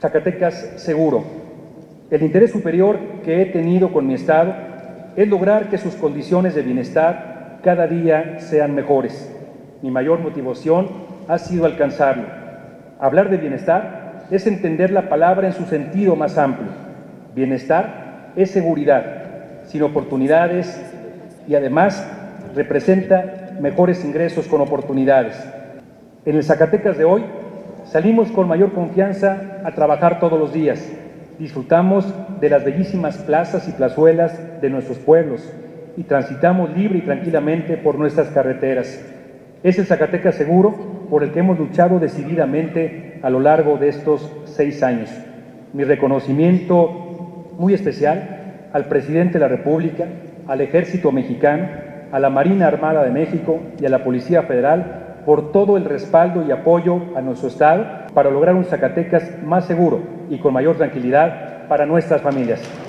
Zacatecas seguro. El interés superior que he tenido con mi Estado es lograr que sus condiciones de bienestar cada día sean mejores. Mi mayor motivación ha sido alcanzarlo. Hablar de bienestar es entender la palabra en su sentido más amplio. Bienestar es seguridad, sin oportunidades, y además representa mejores ingresos con oportunidades. En el Zacatecas de hoy salimos con mayor confianza a trabajar todos los días. Disfrutamos de las bellísimas plazas y plazuelas de nuestros pueblos y transitamos libre y tranquilamente por nuestras carreteras. Es el Zacatecas seguro por el que hemos luchado decididamente a lo largo de estos 6 años. Mi reconocimiento muy especial al presidente de la República, al Ejército Mexicano, a la Marina Armada de México y a la Policía Federal por todo el respaldo y apoyo a nuestro Estado para lograr un Zacatecas más seguro y con mayor tranquilidad para nuestras familias.